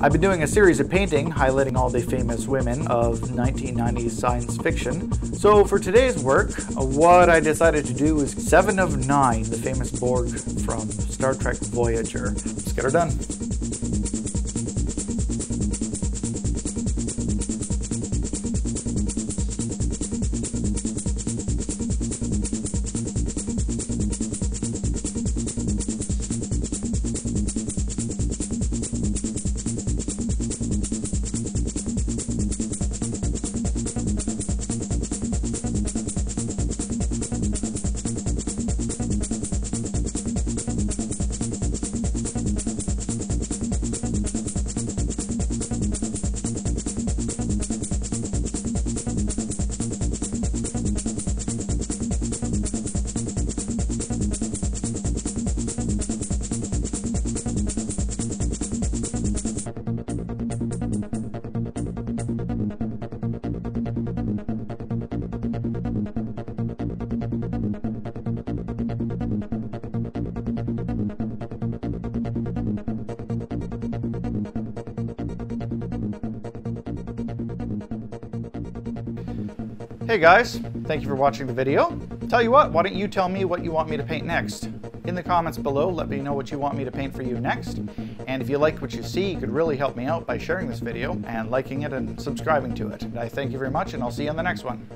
I've been doing a series of painting highlighting all the famous women of 1990s science fiction. So for today's work, what I decided to do is Seven of Nine, the famous Borg from Star Trek Voyager. Let's get her done. Hey guys, thank you for watching the video. Tell you what, why don't you tell me what you want me to paint next? In the comments below, let me know what you want me to paint for you next. And if you like what you see, you could really help me out by sharing this video and liking it and subscribing to it. I thank you very much, and I'll see you on the next one.